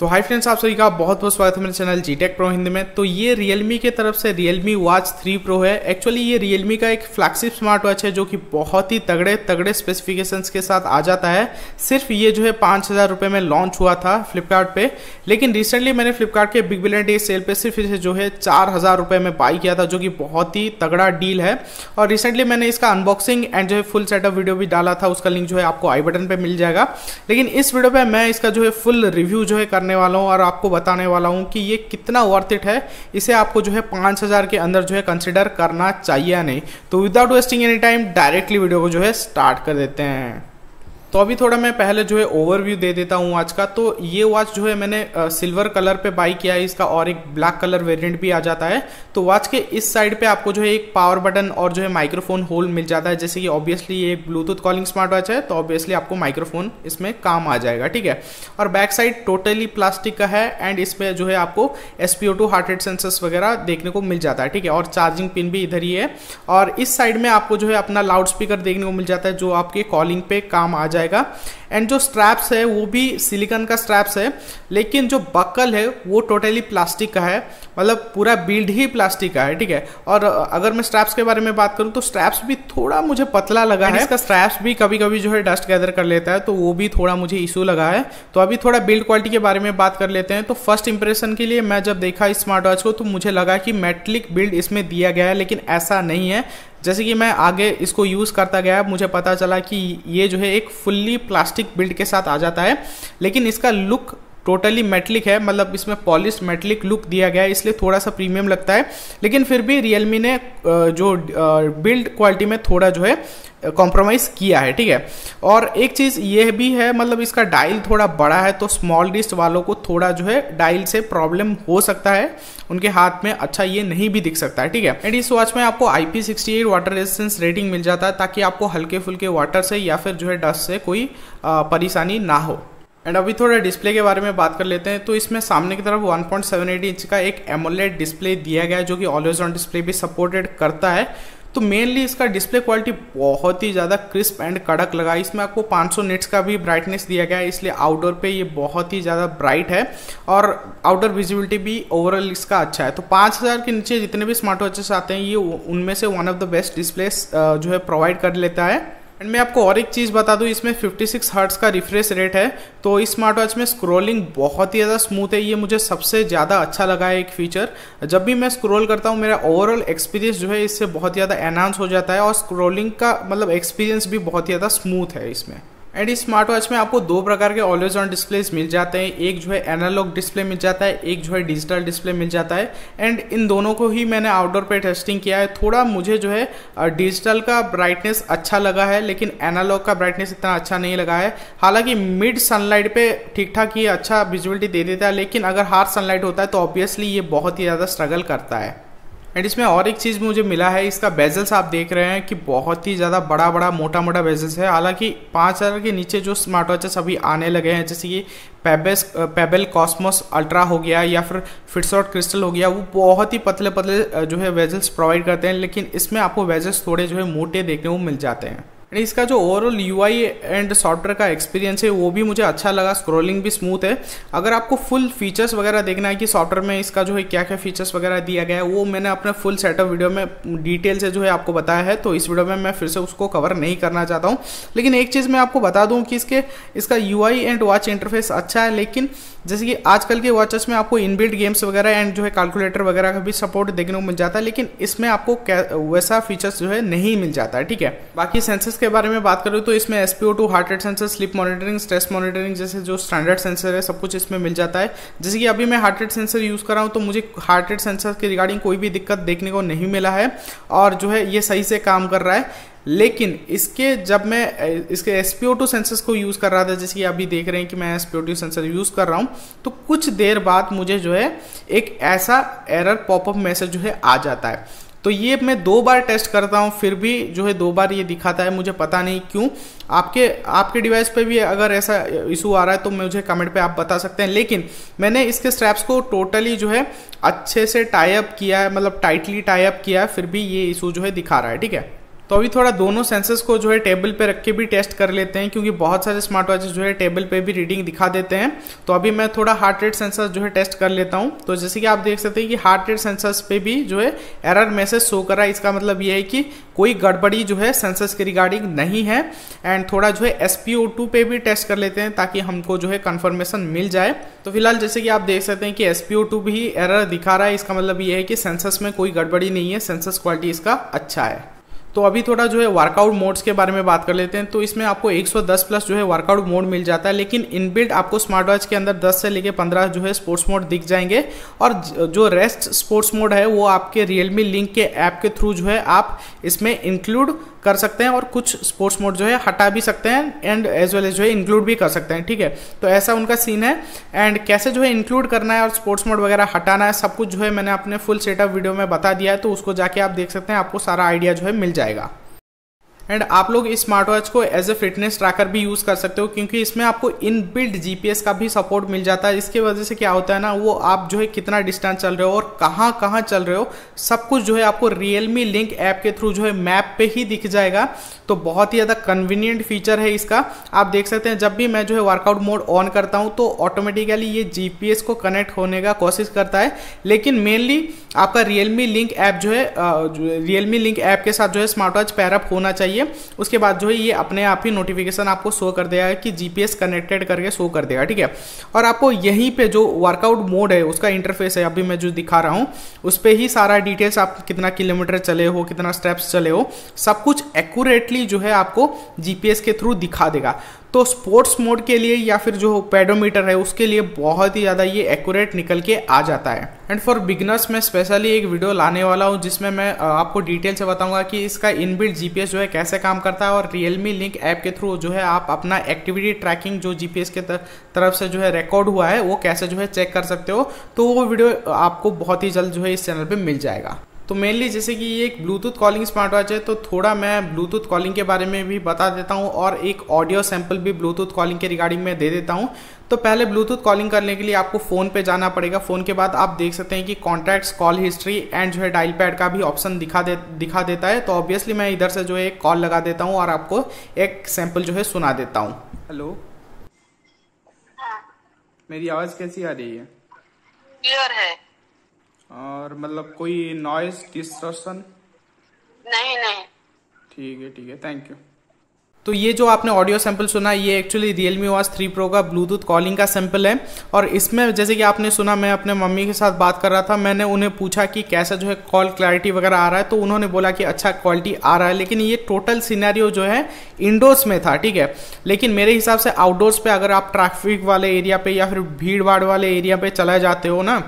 तो hi friends, आप सभी का बहुत बहुत स्वागत है मेरे चैनल Gtech pro हिंदी में। तो ये Realmi के तरफ से Realmi Watch 3 Pro है। एक्चुअली ये Realmi का एक फ्लैगशिप स्मार्ट वॉच है जो कि बहुत ही तगड़े स्पेसिफिकेशंस के साथ आ जाता है। सिर्फ ये जो है 5000 रुपये में लॉन्च हुआ था फ्लिपकार्ट पे, लेकिन रिसेंटली मैंने फ्लिपकार्ट के बिग बिलियन डे सेल पे सिर्फ इसे जो है 4000 रुपये में बाई किया था, जो कि बहुत ही तगड़ा डील है। और रिसेंटली मैंने इसका अनबॉक्सिंग एंड जो है फुल सेटअप वीडियो भी डाला था, उसका लिंक जो है आपको आई बटन पर मिल जाएगा। लेकिन इस वीडियो पर मैं इसका जो है फुल रिव्यू जो है वाला हूं और आपको बताने वाला हूं कि ये कितना वर्थ इट है, इसे आपको जो है 5000 के अंदर जो है कंसीडर करना चाहिए या नहीं। तो without wasting any time directly video को जो है स्टार्ट कर देते हैं। तो अभी थोड़ा मैं पहले जो है ओवरव्यू दे देता हूँ आज का। तो ये वॉच जो है मैंने सिल्वर कलर पे बाई किया है इसका, और एक ब्लैक कलर वेरिएंट भी आ जाता है। तो वॉच के इस साइड पे आपको जो है एक पावर बटन और जो है माइक्रोफोन होल मिल जाता है। जैसे कि ऑब्वियसली ये एक ब्लूटूथ कॉलिंग स्मार्ट वॉच है तो ऑब्वियसली आपको माइक्रोफोन इसमें काम आ जाएगा, ठीक है। और बैक साइड टोटली प्लास्टिक का है एंड इसमें जो है आपको SPO2 हार्ट रेट सेंसर्स वगैरह देखने को मिल जाता है, ठीक है। और चार्जिंग पिन भी इधर ही है। और इस साइड में आपको जो है अपना लाउड स्पीकर देखने को मिल जाता है जो आपके कॉलिंग पे काम आ जाएगा। एंड जो स्ट्रैप्स है वो भी सिलिकॉन का स्ट्रैप्स है, लेकिन जो बकल है वो टोटली प्लास्टिक का है, मतलब पूरा बिल्ड ही प्लास्टिक का है, ठीक है। और अगर मैं स्ट्रैप्स के बारे में बात करूं तो स्ट्रैप्स भी थोड़ा मुझे पतला लगा है, इसका स्ट्रैप्स भी कभी कभी जो है डस्ट गैदर कर लेता है, तो वो भी थोड़ा मुझे इशू लगा है। तो अभी थोड़ा बिल्ड क्वालिटी के बारे में बात कर लेते हैं। तो फर्स्ट इंप्रेशन के लिए मैं जब देखा इस स्मार्ट वॉच को तो मुझे लगा कि मेटलिक बिल्ड इसमें दिया गया है, लेकिन ऐसा नहीं है। जैसे कि मैं आगे इसको यूज़ करता गया मुझे पता चला कि ये जो है एक फुल्ली प्लास्टिक बिल्ड के साथ आ जाता है, लेकिन इसका लुक टोटली मेटलिक है, मतलब इसमें पॉलिश मेटलिक लुक दिया गया है, इसलिए थोड़ा सा प्रीमियम लगता है। लेकिन फिर भी Realmi ने जो बिल्ड क्वालिटी में थोड़ा जो है कॉम्प्रोमाइज़ किया है, ठीक है। और एक चीज़ यह भी है, मतलब इसका डायल थोड़ा बड़ा है तो स्मॉल रिस्ट वालों को थोड़ा जो है डायल से प्रॉब्लम हो सकता है, उनके हाथ में अच्छा ये नहीं भी दिख सकता है, ठीक है। एंड इस वॉच में आपको IP68 वाटर रेजिस्टेंस रेटिंग मिल जाता है ताकि आपको हल्के फुल्के वाटर से या फिर जो है डस्ट से कोई परेशानी ना हो। एंड अभी थोड़ा डिस्प्ले के बारे में बात कर लेते हैं। तो इसमें सामने की तरफ 1.78 इंच का एक AMOLED डिस्प्ले दिया गया है जो कि ऑलवेज ऑन डिस्प्ले भी सपोर्टेड करता है। तो मेनली इसका डिस्प्ले क्वालिटी बहुत ही ज़्यादा क्रिस्प एंड कड़क लगा। इसमें आपको 500 निट्स का भी ब्राइटनेस दिया गया है, इसलिए आउटडोर पे ये बहुत ही ज़्यादा ब्राइट है और आउटडोर विजिबिलिटी भी ओवरऑल इसका अच्छा है। तो 5000 के नीचे जितने भी स्मार्ट वॉचेस आते हैं ये उनमें से one of the best display जो है प्रोवाइड कर लेता है। एंड मैं आपको और एक चीज़ बता दूं, इसमें 56 हर्ट्ज़ का रिफ्रेश रेट है, तो इस स्मार्ट वॉच में स्क्रॉलिंग बहुत ही ज़्यादा स्मूथ है। ये मुझे सबसे ज़्यादा अच्छा लगा है एक फीचर, जब भी मैं स्क्रॉल करता हूँ मेरा ओवरऑल एक्सपीरियंस जो है इससे बहुत ज़्यादा एनहांस हो जाता है और स्क्रॉलिंग का मतलब एक्सपीरियंस भी बहुत ही ज़्यादा स्मूथ है इसमें। एंड इस स्मार्ट वॉच में आपको दो प्रकार के ऑलवेज ऑन डिस्प्लेस मिल जाते हैं, एक जो है एनालॉग डिस्प्ले मिल जाता है, एक जो है डिजिटल डिस्प्ले मिल जाता है। एंड इन दोनों को ही मैंने आउटडोर पे टेस्टिंग किया है। थोड़ा मुझे जो है डिजिटल का ब्राइटनेस अच्छा लगा है, लेकिन एनालॉग का ब्राइटनेस इतना अच्छा नहीं लगा है। हालांकि मिड सनलाइट पे ठीक ठाक ये अच्छा विजिबिलिटी दे देता है, लेकिन अगर हार्ड सनलाइट होता है तो ऑब्वियसली ये बहुत ही ज़्यादा स्ट्रगल करता है। एंड इसमें और एक चीज़ मुझे मिला है, इसका बेजल्स आप देख रहे हैं कि बहुत ही ज़्यादा बड़ा मोटा बेजल्स है। हालांकि 5000 के नीचे जो स्मार्ट वॉचेस अभी आने लगे हैं जैसे कि पेबल कॉस्मोस अल्ट्रा हो गया या फिर फिटसॉट क्रिस्टल हो गया, वो बहुत ही पतले जो है बेजल्स प्रोवाइड करते हैं, लेकिन इसमें आपको बेजल्स थोड़े जो है मोटे देखने को मिल जाते हैं। इसका जो ओवरऑल UI एंड सॉफ्टवेयर का एक्सपीरियंस है वो भी मुझे अच्छा लगा, स्क्रॉलिंग भी स्मूथ है। अगर आपको फुल फीचर्स वगैरह देखना है कि सॉफ्टवेयर में इसका जो है क्या क्या फीचर्स वगैरह दिया गया है, वो मैंने अपने फुल सेटअप वीडियो में डिटेल से जो है आपको बताया है, तो इस वीडियो में मैं फिर से उसको कवर नहीं करना चाहता हूँ। लेकिन एक चीज़ मैं आपको बता दूँ कि इसका UI एंड वॉच इंटरफेस अच्छा है, लेकिन जैसे कि आजकल के वॉचेस में आपको इनबिल्ट गेम्स वगैरह एंड जो है कैलकुलेटर वगैरह का भी सपोर्ट देखने को मिल जाता है, लेकिन इसमें आपको वैसा फीचर्स जो है नहीं मिल जाता है, ठीक है। बाकी सेंसर्स के बारे में बात करूँ तो इसमें SPO2 heart rate sensor, sleep monitoring, stress monitoring जैसे जो स्टैंडर्ड सेंसर है सब कुछ इसमें मिल जाता है। जैसे कि अभी मैं हार्ट रेट सेंसर यूज़ कर रहा हूँ तो मुझे हार्ट रेट सेंसर के रिगार्डिंग कोई भी दिक्कत देखने को नहीं मिला है और जो है ये सही से काम कर रहा है। लेकिन इसके जब मैं इसके SPO2 सेंसर्स को यूज़ कर रहा था, जैसे कि अभी देख रहे हैं कि मैं SPO2 सेंसर यूज़ कर रहा हूँ, तो कुछ देर बाद मुझे जो है एक ऐसा एरर पॉपअप मैसेज जो है आ जाता है। तो ये मैं 2 बार टेस्ट करता हूँ फिर भी जो है 2 बार ये दिखाता है, मुझे पता नहीं क्यों। आपके डिवाइस पे भी अगर ऐसा इशू आ रहा है तो मुझे कमेंट पे आप बता सकते हैं। लेकिन मैंने इसके स्ट्रैप्स को टोटली जो है अच्छे से टाई अप किया है, मतलब टाइटली टाई अप किया है, फिर भी ये इशू जो है दिखा रहा है, ठीक है। तो अभी थोड़ा दोनों सेंसर्स को जो है टेबल पे रख के भी टेस्ट कर लेते हैं, क्योंकि बहुत सारे स्मार्ट वॉचेस जो है टेबल पे भी रीडिंग दिखा देते हैं। तो अभी मैं थोड़ा हार्ट रेट सेंसर जो है टेस्ट कर लेता हूं। तो जैसे कि आप देख सकते हैं कि हार्ट रेट सेंसर्स पे भी जो है एरर मैसेज शो कर रहा है। इसका मतलब ये है कि कोई गड़बड़ी जो है सेंसर्स के रिगार्डिंग नहीं है। एंड थोड़ा जो है SPO2 पे भी टेस्ट कर लेते हैं ताकि हमको जो है कंफर्मेशन मिल जाए। तो फिलहाल जैसे कि आप देख सकते हैं कि SPO2 भी एरर दिखा रहा है। इसका मतलब ये है कि सेंसर्स में कोई गड़बड़ी नहीं है, सेंसर्स क्वालिटी इसका अच्छा है। तो अभी थोड़ा जो है वर्कआउट मोड्स के बारे में बात कर लेते हैं। तो इसमें आपको 110 प्लस जो है वर्कआउट मोड मिल जाता है, लेकिन इनबिल्ट आपको स्मार्ट वॉच के अंदर 10 से लेके 15 जो है स्पोर्ट्स मोड दिख जाएंगे। और जो रेस्ट स्पोर्ट्स मोड है वो आपके Realmi Link के ऐप के थ्रू जो है आप इसमें इंक्लूड कर सकते हैं और कुछ स्पोर्ट्स मोड जो है हटा भी सकते हैं एंड एज वेल एज जो है इंक्लूड भी कर सकते हैं। ठीक है, तो ऐसा उनका सीन है। एंड कैसे जो है इंक्लूड करना है और स्पोर्ट्स मोड वगैरह हटाना है, सब कुछ जो है मैंने अपने फुल सेटअप वीडियो में बता दिया है, तो उसको जाके आप देख सकते हैं, आपको सारा आइडिया जो है मिल जाएगा। एंड आप लोग इस स्मार्ट वॉच को एज ए फिटनेस ट्रैकर भी यूज़ कर सकते हो, क्योंकि इसमें आपको इनबिल्ट GPS का भी सपोर्ट मिल जाता है। इसके वजह से क्या होता है ना, वो आप जो है कितना डिस्टेंस चल रहे हो और कहाँ कहाँ चल रहे हो, सब कुछ जो है आपको Realmi Link ऐप के थ्रू जो है मैप पे ही दिख जाएगा। तो बहुत ही ज़्यादा कन्वीनियंट फीचर है इसका। आप देख सकते हैं जब भी मैं जो है वर्कआउट मोड ऑन करता हूँ तो ऑटोमेटिकली ये GPS को कनेक्ट होने का कोशिश करता है, लेकिन मेनली आपका Realmi Link ऐप जो है Realmi Link ऐप के साथ जो है स्मार्ट वॉच पैरअप होना चाहिए। उसके बाद जो है ये अपने आप ही नोटिफिकेशन आपको शो कर देगा कि GPS कनेक्टेड करके शो कर देगा। ठीक है, और आपको यहीं पे जो वर्कआउट मोड है उसका इंटरफेस है, अभी मैं जो दिखा रहा हूं उस पे ही सारा डिटेल्स, आप कितना किलोमीटर चले हो, कितना स्टेप्स चले हो, सब कुछ एक्यूरेटली जो है आपको GPS के थ्रू दिखा देगा। तो स्पोर्ट्स मोड के लिए या फिर जो पेडोमीटर है उसके लिए बहुत ही ज़्यादा ये एक्यूरेट निकल के आ जाता है। एंड फॉर बिगनर्स मैं स्पेशली एक वीडियो लाने वाला हूँ जिसमें मैं आपको डिटेल से बताऊँगा कि इसका इनबिल्ट GPS जो है कैसे काम करता है, और Realmi Link ऐप के थ्रू जो है आप अपना एक्टिविटी ट्रैकिंग जो GPS के तरफ से जो है रिकॉर्ड हुआ है वो कैसे जो है चेक कर सकते हो। तो वो वीडियो आपको बहुत ही जल्द जो है इस चैनल पर मिल जाएगा। तो मेनली जैसे कि ये एक ब्लूटूथ कॉलिंग स्मार्ट वॉच है, तो थोड़ा मैं ब्लूटूथ कॉलिंग के बारे में भी बता देता हूँ और एक ऑडियो सैंपल भी ब्लूटूथ कॉलिंग के रिगार्डिंग में दे देता हूँ। तो पहले ब्लूटूथ कॉलिंग करने के लिए आपको फ़ोन पे जाना पड़ेगा। फ़ोन के बाद आप देख सकते हैं कि कॉन्टैक्ट्स, कॉल हिस्ट्री एंड जो है डायल पैड का भी ऑप्शन दिखा देता है। तो ऑब्वियसली मैं इधर से जो है एक कॉल लगा देता हूँ और आपको एक सैंपल जो है सुना देता हूँ। हेलो, मेरी आवाज़ कैसी आ रही है? क्लियर है? और मतलब कोई नॉइज डिस्टर्शन नहीं? नहीं, ठीक है, ठीक है, थैंक यू। तो ये जो आपने ऑडियो सैंपल सुना ये एक्चुअली Realmi Watch 3 Pro का ब्लूटूथ कॉलिंग का सैंपल है। और इसमें जैसे कि आपने सुना मैं अपने मम्मी के साथ बात कर रहा था, मैंने उन्हें पूछा कि कैसा जो है कॉल क्लैरिटी वगैरह आ रहा है, तो उन्होंने बोला कि अच्छा क्वालिटी आ रहा है। लेकिन ये टोटल सिनेरियो जो है इंडोर्स में था। ठीक है, लेकिन मेरे हिसाब से आउटडोर्स पर अगर आप ट्रैफिक वाले एरिया पर या फिर भीड़ भाड़ वाले एरिया पर चला जाते हो ना,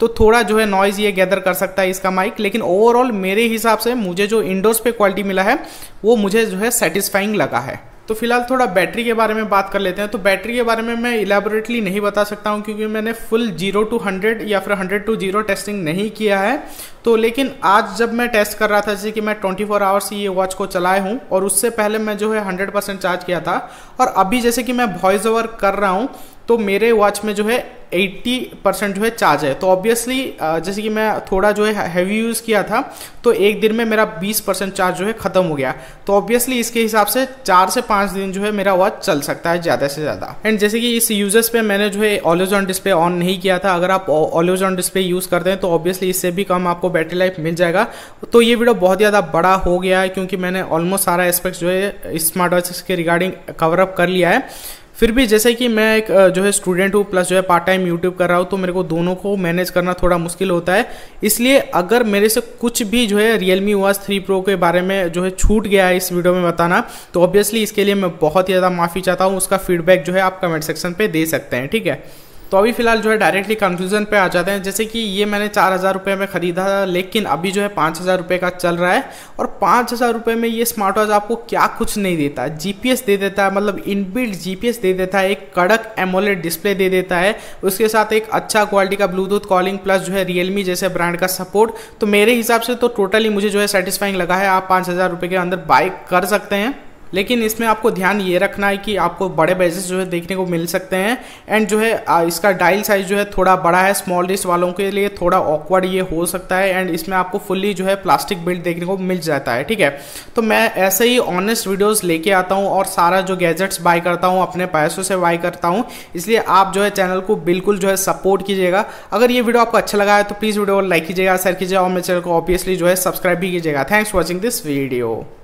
तो थोड़ा जो है नॉइज़ ये गैदर कर सकता है इसका माइक। लेकिन ओवरऑल मेरे हिसाब से मुझे जो इंडोर्स पे क्वालिटी मिला है वो मुझे जो है सेटिस्फाइंग लगा है। तो फिलहाल थोड़ा बैटरी के बारे में बात कर लेते हैं। तो बैटरी के बारे में मैं इलेबोरेटली नहीं बता सकता हूं, क्योंकि मैंने फुल 0 to 100 या फिर 100 to 0 टेस्टिंग नहीं किया है। तो लेकिन आज जब मैं टेस्ट कर रहा था, जैसे कि मैं 24 आवर्स ये वॉच को चलाए हूँ और उससे पहले मैं जो है 100% चार्ज किया था, और अभी जैसे कि मैं वॉइस ओवर कर रहा हूँ तो मेरे वॉच में जो है 80% जो है चार्ज है। तो ऑब्वियसली जैसे कि मैं थोड़ा जो है हैवी यूज़ किया था तो एक दिन में मेरा 20% चार्ज जो है ख़त्म हो गया। तो ऑब्वियसली इसके हिसाब से 4 से 5 दिन जो है मेरा वॉच चल सकता है ज़्यादा से ज़्यादा। एंड जैसे कि इस यूजेस पे मैंने जो है ऑलवेज ऑन डिस्प्ले ऑन नहीं किया था। अगर आप ऑलवेज ऑन डिस्प्ले यूज़ करते हैं तो ऑब्वियसली इससे भी कम आपको बैटरी लाइफ मिल जाएगा। तो ये वीडियो बहुत ज़्यादा बड़ा हो गया है क्योंकि मैंने ऑलमोस्ट सारा एस्पेक्ट जो है स्मार्ट वॉच के रिगार्डिंग कवरअप कर लिया है। फिर भी जैसे कि मैं एक जो है स्टूडेंट हूँ प्लस जो है पार्ट टाइम यूट्यूब कर रहा हूँ, तो मेरे को दोनों को मैनेज करना थोड़ा मुश्किल होता है। इसलिए अगर मेरे से कुछ भी जो है Realmi Watch 3 Pro के बारे में जो है छूट गया है इस वीडियो में बताना, तो ऑब्वियसली इसके लिए मैं बहुत ही ज़्यादा माफ़ी चाहता हूँ। उसका फीडबैक जो है आप कमेंट सेक्शन पे दे सकते हैं। ठीक है, तो अभी फिलहाल जो है डायरेक्टली कंक्लूजन पे आ जाते हैं। जैसे कि ये मैंने 4000 रुपये में ख़रीदा था, लेकिन अभी जो है 5000 रुपये का चल रहा है। और 5000 रुपये में ये स्मार्ट वॉच आपको क्या कुछ नहीं देता। GPS दे देता है, मतलब इनबिल्ट GPS दे देता है, एक कड़क AMOLED डिस्प्ले दे देता है, उसके साथ एक अच्छा क्वालिटी का ब्लूटूथ कॉलिंग प्लस जो है Realmi जैसे ब्रांड का सपोर्ट। तो मेरे हिसाब से तो टोटली मुझे जो है सेटिस्फाइंग लगा है। आप 5000 रुपये के अंदर बाय कर सकते हैं। लेकिन इसमें आपको ध्यान ये रखना है कि आपको बड़े बेजेस जो है देखने को मिल सकते हैं एंड जो है इसका डायल साइज जो है थोड़ा बड़ा है, स्मॉल रिस्ट वालों के लिए थोड़ा ऑकवर्ड ये हो सकता है एंड इसमें आपको फुल्ली जो है प्लास्टिक बिल्ड देखने को मिल जाता है। ठीक है, तो मैं ऐसे ही ऑनेस्ट वीडियोस लेके आता हूँ और सारा जो गैजेट्स बाय करता हूँ अपने पैसों से बाय करता हूँ, इसलिए आप जो है चैनल को बिल्कुल जो है सपोर्ट कीजिएगा। अगर ये वीडियो आपको अच्छा लगा है तो प्लीज़ वीडियो को लाइक कीजिएगा, शेयर कीजिएगा और मेरे चैनल को ऑब्वियसली जो है सब्सक्राइब भी कीजिएगा। Thanks for watching this video.